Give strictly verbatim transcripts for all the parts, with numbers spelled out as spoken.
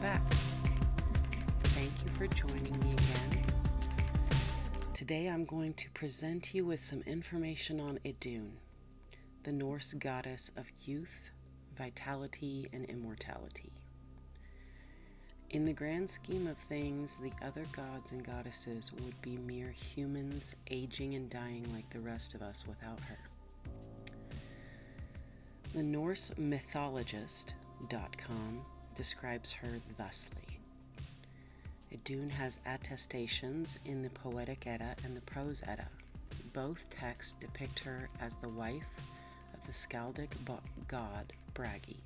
back. Thank you for joining me again. Today I'm going to present you with some information on Idun, the Norse goddess of youth, vitality, and immortality. In the grand scheme of things, the other gods and goddesses would be mere humans aging and dying like the rest of us without her. The Norse mythologist dot com describes her thusly. Idun has attestations in the Poetic Edda and the Prose Edda. Both texts depict her as the wife of the Skaldic god Bragi.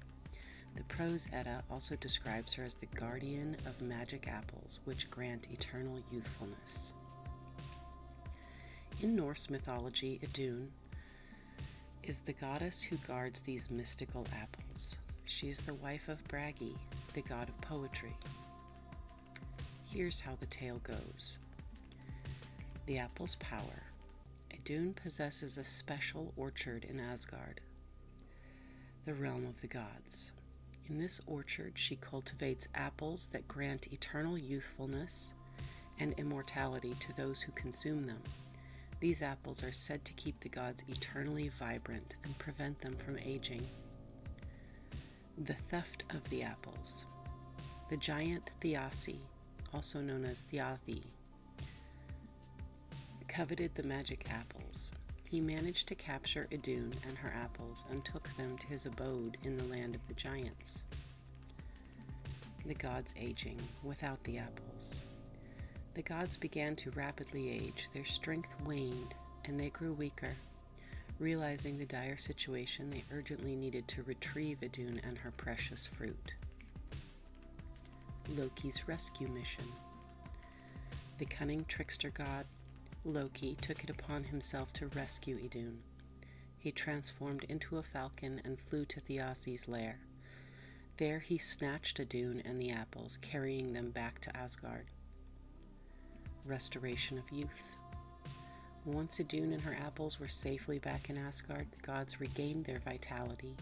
The Prose Edda also describes her as the guardian of magic apples, which grant eternal youthfulness. In Norse mythology, Idun is the goddess who guards these mystical apples. She is the wife of Bragi, the god of poetry. Here's how the tale goes. The apple's power. Idun possesses a special orchard in Asgard, the realm of the gods. In this orchard, she cultivates apples that grant eternal youthfulness and immortality to those who consume them. These apples are said to keep the gods eternally vibrant and prevent them from aging. The theft of the apples. The giant Thiassi, also known as Thiathi, coveted the magic apples. He managed to capture Idun and her apples and took them to his abode in the land of the giants. The gods aging without the apples. The gods began to rapidly age, their strength waned, and they grew weaker. Realizing the dire situation, they urgently needed to retrieve Idun and her precious fruit. Loki's rescue mission. The cunning trickster god Loki took it upon himself to rescue Idun. He transformed into a falcon and flew to Thiassi's lair. There he snatched Idun and the apples, carrying them back to Asgard. Restoration of youth. Once Idun and her apples were safely back in Asgard, the gods regained their vitality.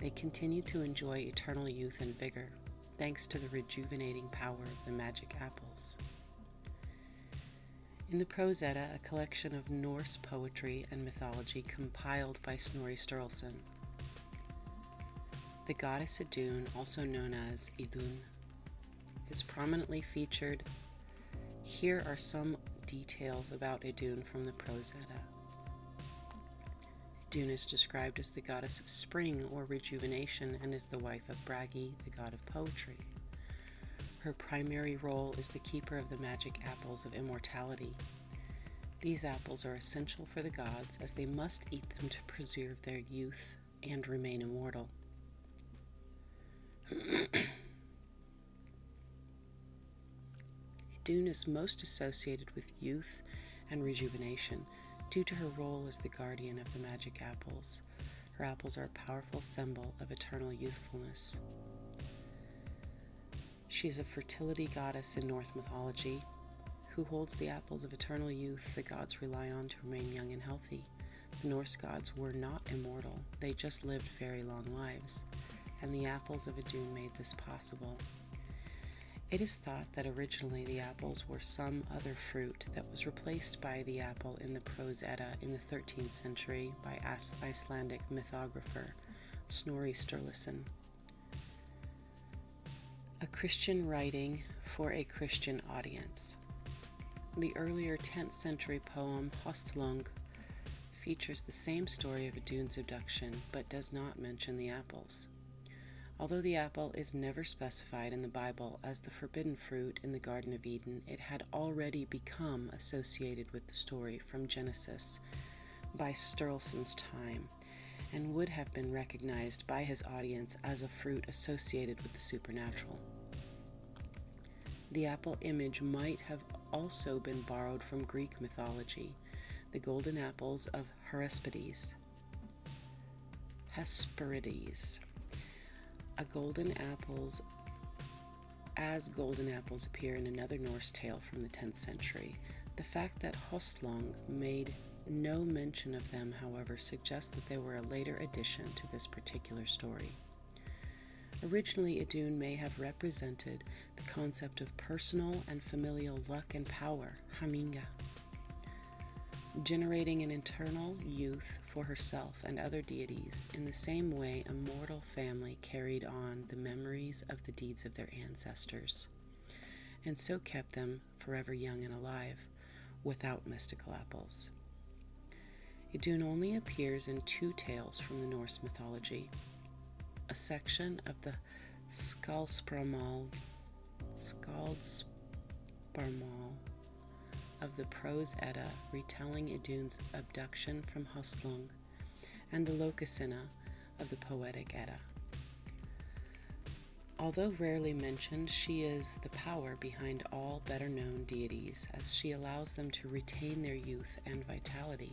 They continued to enjoy eternal youth and vigor, thanks to the rejuvenating power of the magic apples. In the Prose Edda, a collection of Norse poetry and mythology compiled by Snorri Sturluson. The goddess Idun, also known as Idun, is prominently featured. Here are some details about Idun from the Prose Edda. Idun is described as the goddess of spring or rejuvenation and is the wife of Bragi, the god of poetry. Her primary role is the keeper of the magic apples of immortality. These apples are essential for the gods, as they must eat them to preserve their youth and remain immortal. Idun is most associated with youth and rejuvenation due to her role as the guardian of the magic apples. Her apples are a powerful symbol of eternal youthfulness. She is a fertility goddess in Norse mythology who holds the apples of eternal youth the gods rely on to remain young and healthy. The Norse gods were not immortal, they just lived very long lives, and the apples of Idun made this possible. It is thought that originally the apples were some other fruit that was replaced by the apple in the Prose Edda in the thirteenth century by Icelandic mythographer Snorri Sturluson. A Christian writing for a Christian audience. The earlier tenth century poem Höstlung features the same story of Idun's abduction, but does not mention the apples. Although the apple is never specified in the Bible as the forbidden fruit in the Garden of Eden, it had already become associated with the story from Genesis by Sturluson's time, and would have been recognized by his audience as a fruit associated with the supernatural. The apple image might have also been borrowed from Greek mythology, the golden apples of Hesperides. Hesperides. A golden apples, as golden apples appear in another Norse tale from the tenth century. The fact that Höstlung made no mention of them, however, suggests that they were a later addition to this particular story. Originally, Idun may have represented the concept of personal and familial luck and power, Haminga, generating an internal youth for herself and other deities in the same way a mortal family carried on the memories of the deeds of their ancestors, and so kept them forever young and alive, without mystical apples. Idun only appears in two tales from the Norse mythology, a section of the Skaldspramal, Skaldspramal of the Prose Edda retelling Idun's abduction from Haslung, and the Lokasenna of the Poetic Edda. Although rarely mentioned, she is the power behind all better-known deities, as she allows them to retain their youth and vitality.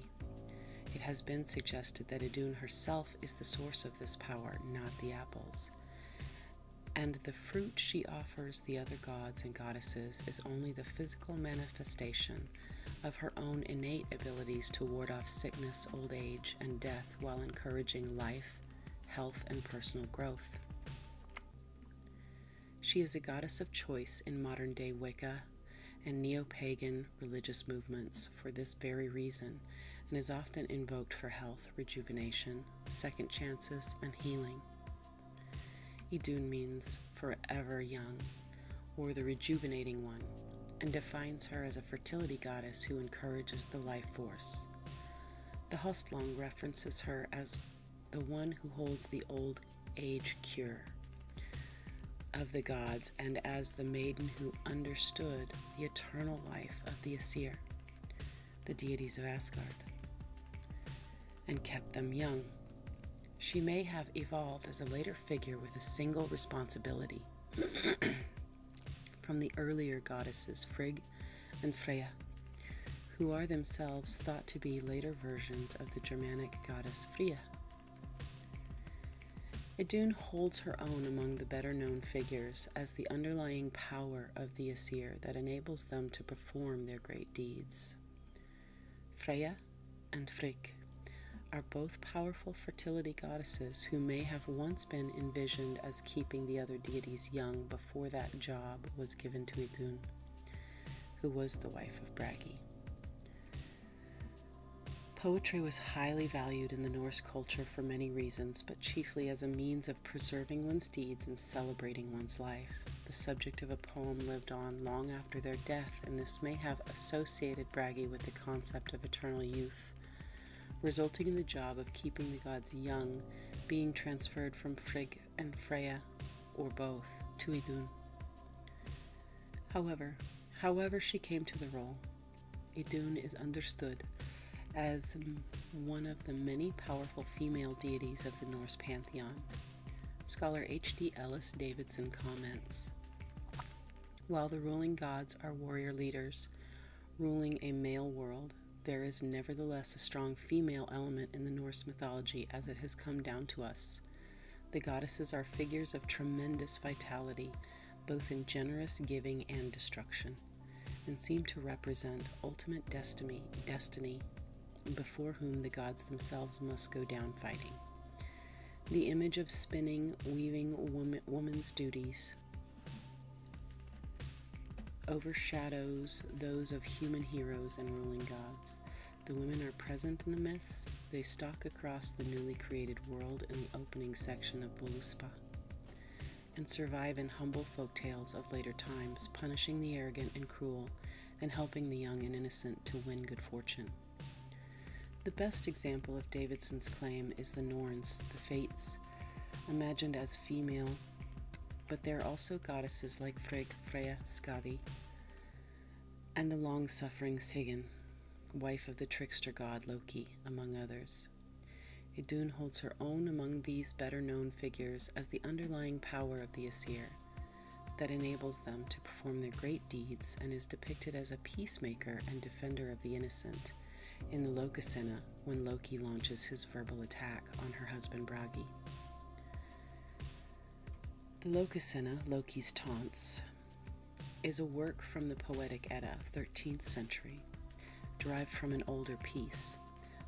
It has been suggested that Idun herself is the source of this power, not the apples, and the fruit she offers the other gods and goddesses is only the physical manifestation of her own innate abilities to ward off sickness, old age, and death while encouraging life, health, and personal growth. She is a goddess of choice in modern-day Wicca and neo-pagan religious movements for this very reason, and is often invoked for health, rejuvenation, second chances, and healing. Idun means forever young, or the rejuvenating one, and defines her as a fertility goddess who encourages the life force. The Haustlung references her as the one who holds the old age cure of the gods, and as the maiden who understood the eternal life of the Aesir, the deities of Asgard, and kept them young. She may have evolved as a later figure with a single responsibility from the earlier goddesses Frigg and Freya, who are themselves thought to be later versions of the Germanic goddess Freya. Idun holds her own among the better-known figures as the underlying power of the Aesir that enables them to perform their great deeds. Freya and Frigg are both powerful fertility goddesses who may have once been envisioned as keeping the other deities young before that job was given to Idun, who was the wife of Bragi. Poetry was highly valued in the Norse culture for many reasons, but chiefly as a means of preserving one's deeds and celebrating one's life. The subject of a poem lived on long after their death, and this may have associated Bragi with the concept of eternal youth, resulting in the job of keeping the gods young being transferred from Frigg and Freya, or both, to Idun. However, however she came to the role, Idun is understood as one of the many powerful female deities of the Norse pantheon. Scholar H D Ellis Davidson comments, "While the ruling gods are warrior leaders, ruling a male world, there is nevertheless a strong female element in the Norse mythology as it has come down to us. The goddesses are figures of tremendous vitality, both in generous giving and destruction, and seem to represent ultimate destiny, destiny, before whom the gods themselves must go down fighting. The image of spinning, weaving woman, woman's duties overshadows those of human heroes and ruling gods. The women are present in the myths. They stalk across the newly created world in the opening section of Voluspa, and survive in humble folktales of later times, punishing the arrogant and cruel, and helping the young and innocent to win good fortune." The best example of Davidson's claim is the Norns, the Fates, imagined as female, but there are also goddesses like Frigg, Freya, Skadi, and the long-suffering Sigyn, wife of the trickster god Loki, among others. Idun holds her own among these better-known figures as the underlying power of the Aesir that enables them to perform their great deeds, and is depicted as a peacemaker and defender of the innocent in the Lokasenna, when Loki launches his verbal attack on her husband Bragi. The Lokasenna, Loki's Taunts, is a work from the Poetic Edda, thirteenth century, derived from an older piece.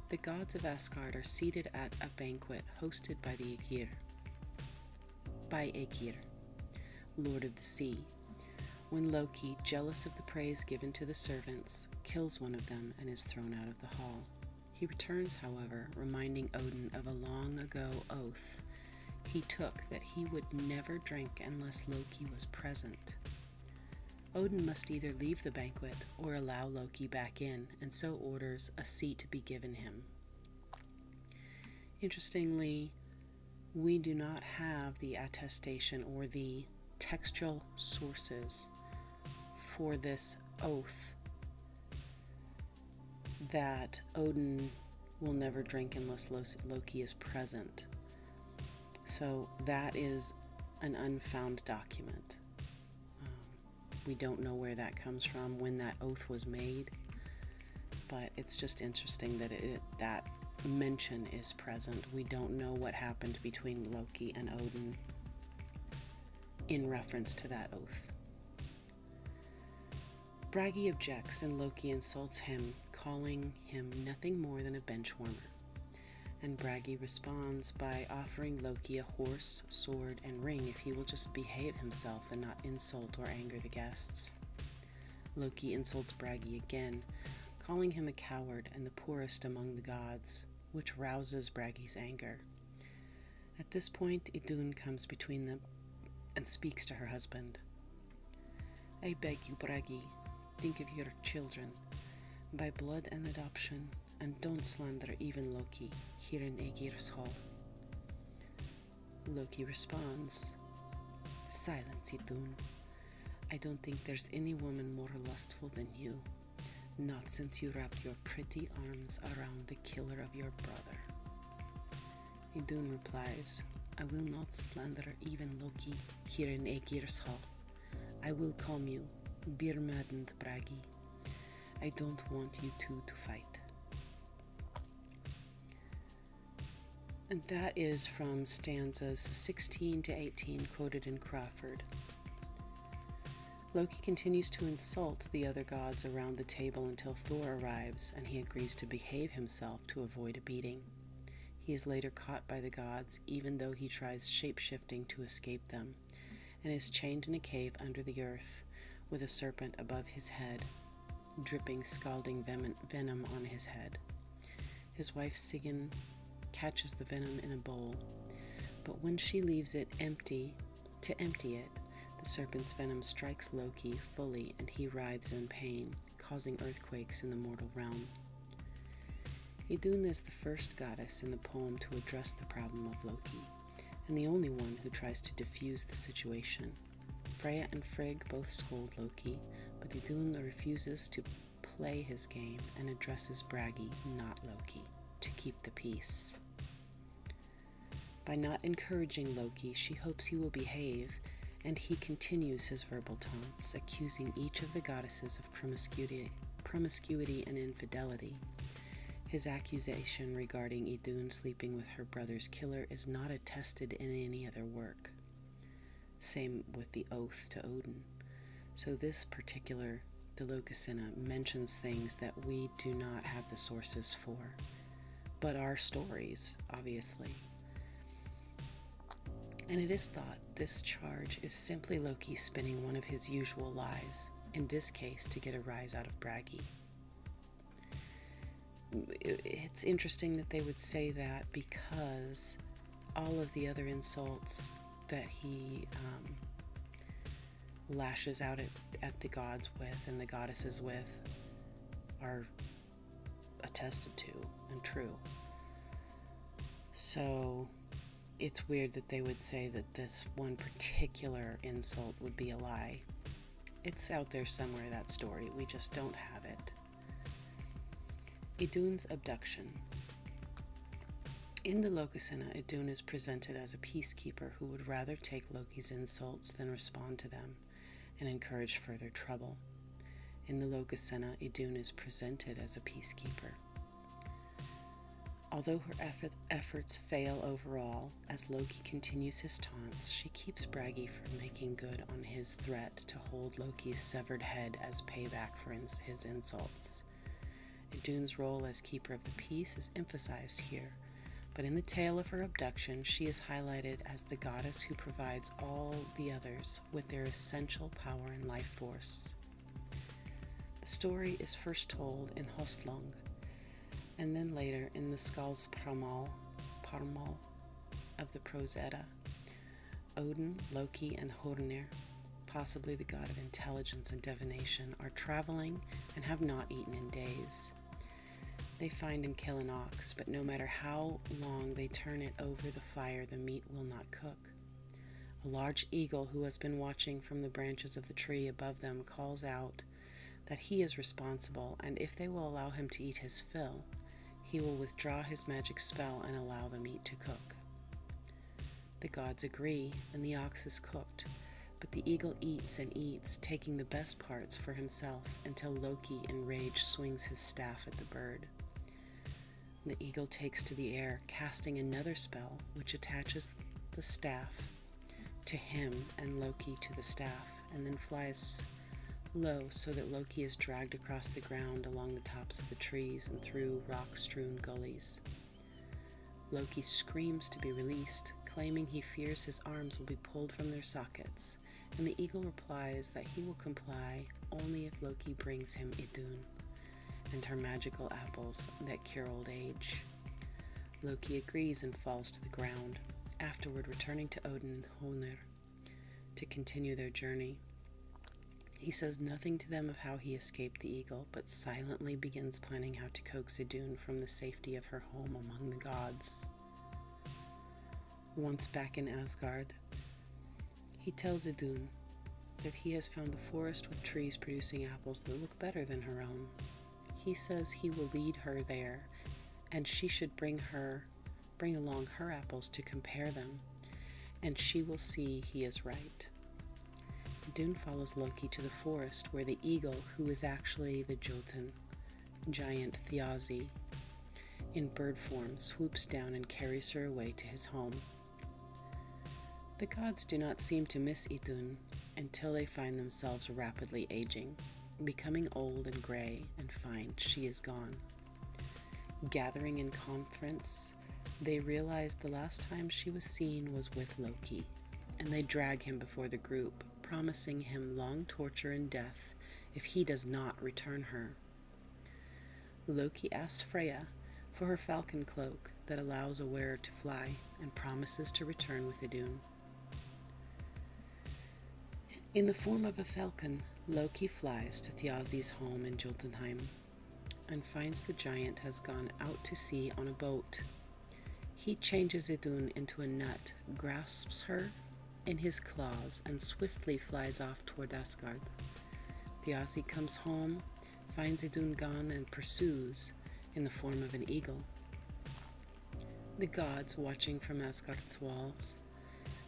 The gods of Asgard are seated at a banquet hosted by the Aegir, by Aegir, lord of the sea, when Loki, jealous of the praise given to the servants, kills one of them and is thrown out of the hall. He returns, however, reminding Odin of a long-ago oath he took that he would never drink unless Loki was present. Odin must either leave the banquet or allow Loki back in, and so orders a seat to be given him. Interestingly, we do not have the attestation or the textual sources for this oath that Odin will never drink unless Loki is present. So that is an unfound document. Um, we don't know where that comes from, when that oath was made, but it's just interesting that it, that mention is present. We don't know what happened between Loki and Odin in reference to that oath. Bragi objects and Loki insults him, calling him nothing more than a benchwarmer, and Bragi responds by offering Loki a horse, sword, and ring if he will just behave himself and not insult or anger the guests. Loki insults Bragi again, calling him a coward and the poorest among the gods, which rouses Bragi's anger. At this point, Idun comes between them and speaks to her husband. "I beg you, Bragi, think of your children by blood and adoption, and don't slander even Loki here in Aegir's hall." Loki responds, "Silence, Idun. I don't think there's any woman more lustful than you. Not since you wrapped your pretty arms around the killer of your brother." Idun replies, "I will not slander even Loki here in Aegir's hall. I will calm you, beer-maddened Bragi. I don't want you two to fight." And that is from stanzas sixteen to eighteen, quoted in Crawford. Loki continues to insult the other gods around the table until Thor arrives, and he agrees to behave himself to avoid a beating. He is later caught by the gods, even though he tries shape-shifting to escape them, and is chained in a cave under the earth, with a serpent above his head, dripping scalding venom on his head. His wife Sigyn catches the venom in a bowl, but when she leaves it empty, to empty it, the serpent's venom strikes Loki fully, and he writhes in pain, causing earthquakes in the mortal realm. Idun is the first goddess in the poem to address the problem of Loki, and the only one who tries to diffuse the situation. Freya and Frigg both scold Loki, but Idun refuses to play his game and addresses Bragi, not Loki, to keep the peace. By not encouraging Loki, she hopes he will behave, and he continues his verbal taunts, accusing each of the goddesses of promiscuity, promiscuity and infidelity. His accusation regarding Idun sleeping with her brother's killer is not attested in any other work. Same with the oath to Odin. So this particular De Locasenna mentions things that we do not have the sources for, but are stories, obviously. And it is thought this charge is simply Loki spinning one of his usual lies, in this case to get a rise out of Bragi. It's interesting that they would say that, because all of the other insults that he um, lashes out at, at the gods with and the goddesses with are attested to and true. So it's weird that they would say that this one particular insult would be a lie. It's out there somewhere, that story. We just don't have it. Idun's abduction. In the Locasenna, Idun is presented as a peacekeeper who would rather take Loki's insults than respond to them and encourage further trouble. In the Locasenna, Idun is presented as a peacekeeper. Although her effort, efforts fail overall, as Loki continues his taunts, she keeps Bragi from making good on his threat to hold Loki's severed head as payback for ins his insults. Idun's role as keeper of the peace is emphasized here, but in the tale of her abduction, she is highlighted as the goddess who provides all the others with their essential power and life force. The story is first told in Hostlung, and then later in the Skaldsparmal Parmal of the Prose Edda. Odin, Loki, and Hornir, possibly the god of intelligence and divination, are traveling and have not eaten in days. They find and kill an ox, but no matter how long they turn it over the fire, the meat will not cook. A large eagle who has been watching from the branches of the tree above them calls out that he is responsible, and if they will allow him to eat his fill, he will withdraw his magic spell and allow the meat to cook. The gods agree, and the ox is cooked, but the eagle eats and eats, taking the best parts for himself until Loki, in rage, swings his staff at the bird. The eagle takes to the air, casting another spell, which attaches the staff to him and Loki to the staff, and then flies low so that Loki is dragged across the ground, along the tops of the trees, and through rock-strewn gullies. Loki screams to be released, claiming he fears his arms will be pulled from their sockets, and the eagle replies that he will comply only if Loki brings him Idun and her magical apples that cure old age. Loki agrees and falls to the ground, afterward returning to Odin and Hrungnir to continue their journey. He says nothing to them of how he escaped the eagle, but silently begins planning how to coax Idun from the safety of her home among the gods. Once back in Asgard, he tells Idun that he has found a forest with trees producing apples that look better than her own. He says he will lead her there, and she should bring her, bring along her apples to compare them, and she will see he is right. Idun follows Loki to the forest where the eagle, who is actually the Jotun, giant Thiazi, in bird form, swoops down and carries her away to his home. The gods do not seem to miss Idun until they find themselves rapidly aging, becoming old and gray, and find she is gone. Gathering in conference, they realize the last time she was seen was with Loki, and they drag him before the group, promising him long torture and death if he does not return her. Loki asks Freya for her falcon cloak that allows a wearer to fly, and promises to return with Idun. In the form of a falcon, Loki flies to Thiazi's home in Jotunheim, and finds the giant has gone out to sea on a boat. He changes Idun into a nut, grasps her in his claws, and swiftly flies off toward Asgard. Thiazi comes home, finds Idun gone, and pursues in the form of an eagle. The gods, watching from Asgard's walls,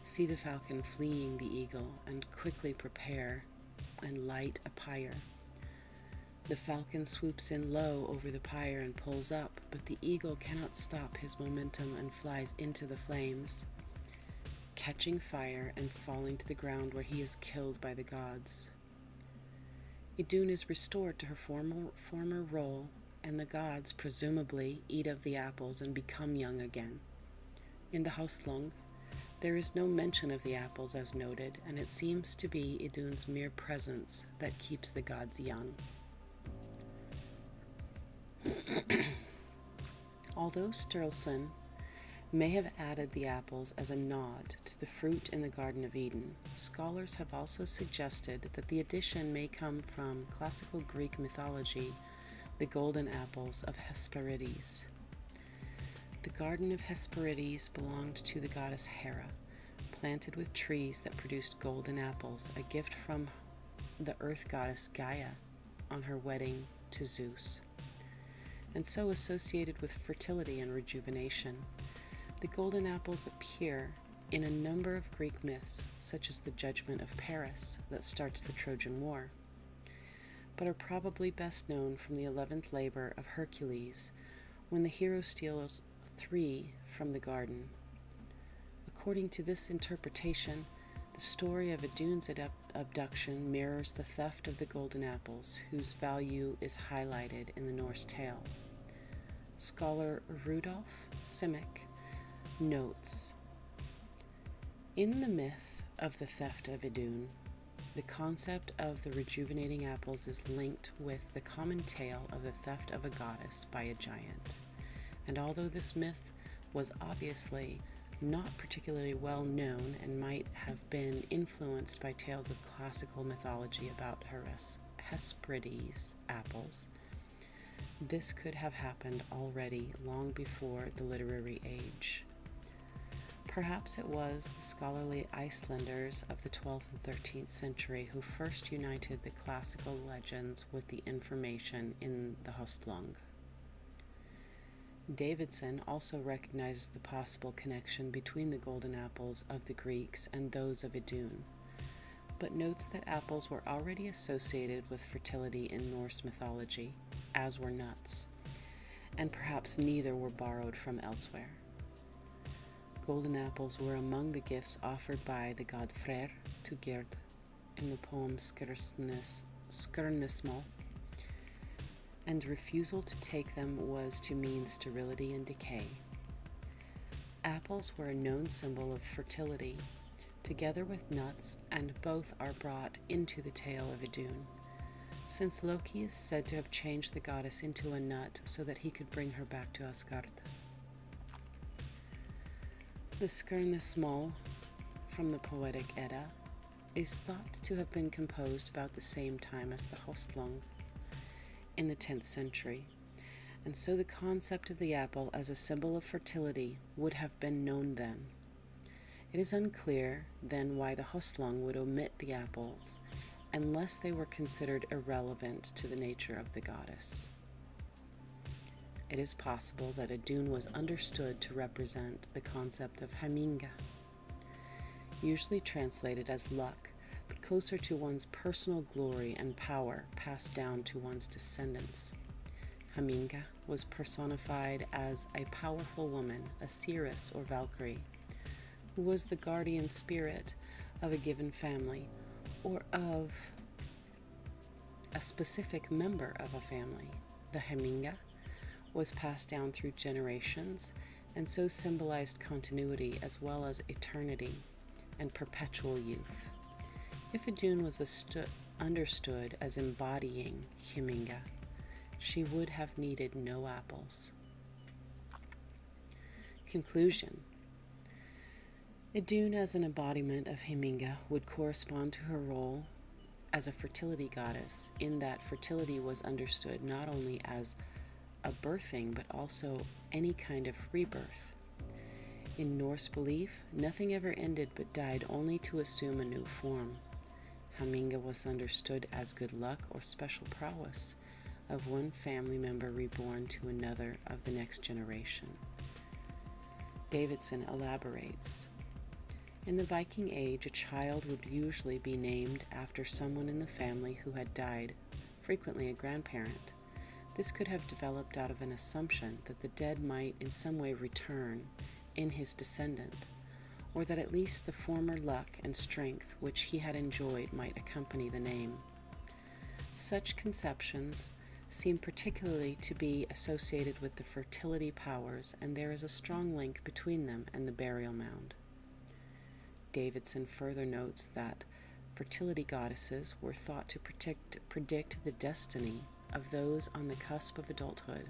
see the falcon fleeing the eagle and quickly prepare and light a pyre. The falcon swoops in low over the pyre and pulls up, but the eagle cannot stop his momentum and flies into the flames, catching fire and falling to the ground, where he is killed by the gods. Idun is restored to her former, former role, and the gods, presumably, eat of the apples and become young again. In the Hostlung, there is no mention of the apples as noted, and it seems to be Idun's mere presence that keeps the gods young. Although Sturluson may have added the apples as a nod to the fruit in the Garden of Eden, scholars have also suggested that the addition may come from classical Greek mythology, the golden apples of Hesperides. The Garden of Hesperides belonged to the goddess Hera, planted with trees that produced golden apples, a gift from the earth goddess Gaia on her wedding to Zeus, and so associated with fertility and rejuvenation. The golden apples appear in a number of Greek myths, such as the Judgment of Paris that starts the Trojan War, but are probably best known from the eleventh labor of Hercules, when the hero steals three from the garden. According to this interpretation, the story of Idun's abduction mirrors the theft of the golden apples, whose value is highlighted in the Norse tale. Scholar Rudolf Simic Notes. In the myth of the theft of Idun, the concept of the rejuvenating apples is linked with the common tale of the theft of a goddess by a giant. And although this myth was obviously not particularly well known and might have been influenced by tales of classical mythology about Hesperides apples, this could have happened already long before the literary age. Perhaps it was the scholarly Icelanders of the twelfth and thirteenth century who first united the classical legends with the information in the Höstlung. Davidson also recognizes the possible connection between the golden apples of the Greeks and those of Idun, but notes that apples were already associated with fertility in Norse mythology, as were nuts, and perhaps neither were borrowed from elsewhere. Golden apples were among the gifts offered by the god Freyr to Gerd in the poem Skirnismal, and refusal to take them was to mean sterility and decay. Apples were a known symbol of fertility, together with nuts, and both are brought into the tale of Idun, since Loki is said to have changed the goddess into a nut so that he could bring her back to Asgard. The Skirnismal from the Poetic Edda is thought to have been composed about the same time as the Höstlung, in the tenth century, and so the concept of the apple as a symbol of fertility would have been known then. It is unclear, then, why the Höstlung would omit the apples, unless they were considered irrelevant to the nature of the goddess. It is possible that Idun was understood to represent the concept of Heminga, usually translated as luck, but closer to one's personal glory and power passed down to one's descendants. Heminga was personified as a powerful woman, a seeress or Valkyrie, who was the guardian spirit of a given family or of a specific member of a family. The Heminga was passed down through generations and so symbolized continuity as well as eternity and perpetual youth. If Idun was understood as embodying Heminga, she would have needed no apples. Conclusion. Idun as an embodiment of Heminga would correspond to her role as a fertility goddess, in that fertility was understood not only as a birthing but also any kind of rebirth. In Norse belief, nothing ever ended but died only to assume a new form. Heminga was understood as good luck or special prowess of one family member reborn to another of the next generation. Davidson elaborates, in the Viking Age, a child would usually be named after someone in the family who had died, frequently a grandparent. This could have developed out of an assumption that the dead might in some way return in his descendant, or that at least the former luck and strength which he had enjoyed might accompany the name. Such conceptions seem particularly to be associated with the fertility powers, and there is a strong link between them and the burial mound. Davidson further notes that fertility goddesses were thought to predict, predict the destiny of those on the cusp of adulthood,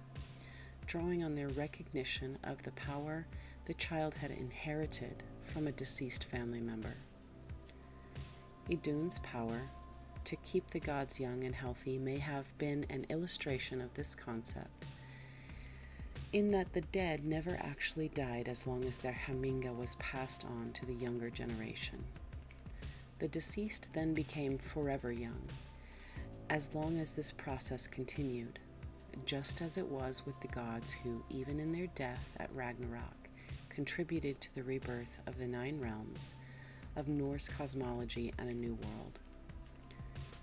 drawing on their recognition of the power the child had inherited from a deceased family member. Idun's power to keep the gods young and healthy may have been an illustration of this concept, in that the dead never actually died as long as their Heminga was passed on to the younger generation. The deceased then became forever young, as long as this process continued, just as it was with the gods who, even in their death at Ragnarok, contributed to the rebirth of the nine realms of Norse cosmology and a new world.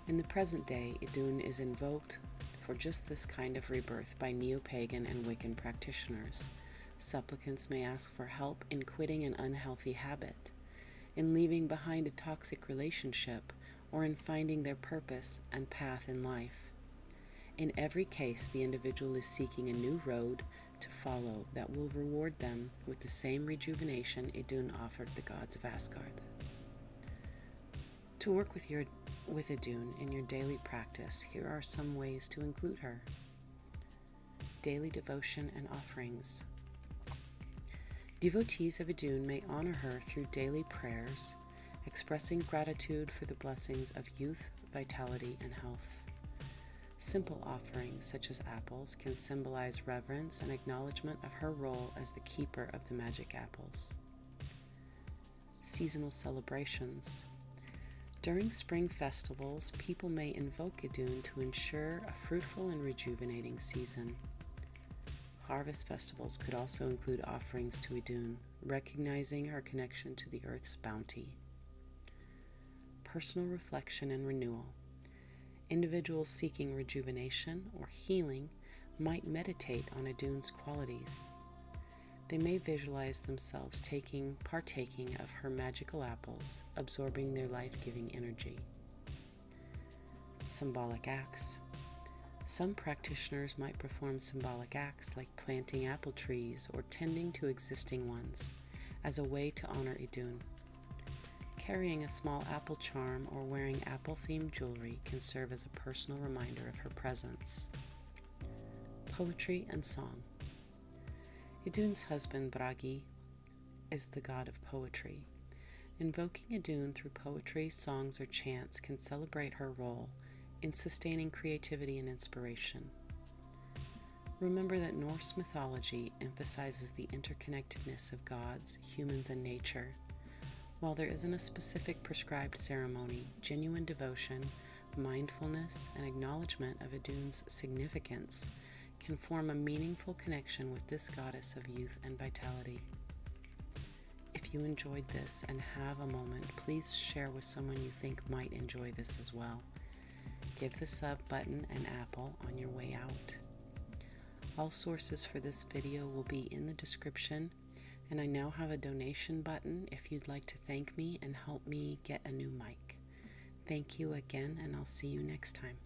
In the present day, Idun is invoked for just this kind of rebirth by neo-pagan and Wiccan practitioners. Supplicants may ask for help in quitting an unhealthy habit, in leaving behind a toxic relationship, or in finding their purpose and path in life. In every case, the individual is seeking a new road to follow that will reward them with the same rejuvenation Idun offered the gods of Asgard. To work with, your, with Idun in your daily practice, here are some ways to include her. Daily devotion and offerings. Devotees of Idun may honor her through daily prayers, expressing gratitude for the blessings of youth, vitality, and health. Simple offerings, such as apples, can symbolize reverence and acknowledgement of her role as the keeper of the magic apples. Seasonal celebrations. During spring festivals, people may invoke Idun to ensure a fruitful and rejuvenating season. Harvest festivals could also include offerings to Idun, recognizing her connection to the earth's bounty. Personal reflection and renewal. Individuals seeking rejuvenation or healing might meditate on Idun's qualities. They may visualize themselves taking, partaking of her magical apples, absorbing their life-giving energy. Symbolic acts. Some practitioners might perform symbolic acts like planting apple trees or tending to existing ones as a way to honor Idun. Carrying a small apple charm or wearing apple-themed jewelry can serve as a personal reminder of her presence. Poetry and song. Idun's husband, Bragi, is the god of poetry. Invoking Idun through poetry, songs, or chants can celebrate her role in sustaining creativity and inspiration. Remember that Norse mythology emphasizes the interconnectedness of gods, humans, and nature. While there isn't a specific prescribed ceremony, genuine devotion, mindfulness, and acknowledgement of Idun's significance can form a meaningful connection with this goddess of youth and vitality. If you enjoyed this and have a moment, please share with someone you think might enjoy this as well. Give the sub button an apple on your way out. All sources for this video will be in the description, and I now have a donation button if you'd like to thank me and help me get a new mic. Thank you again, and I'll see you next time.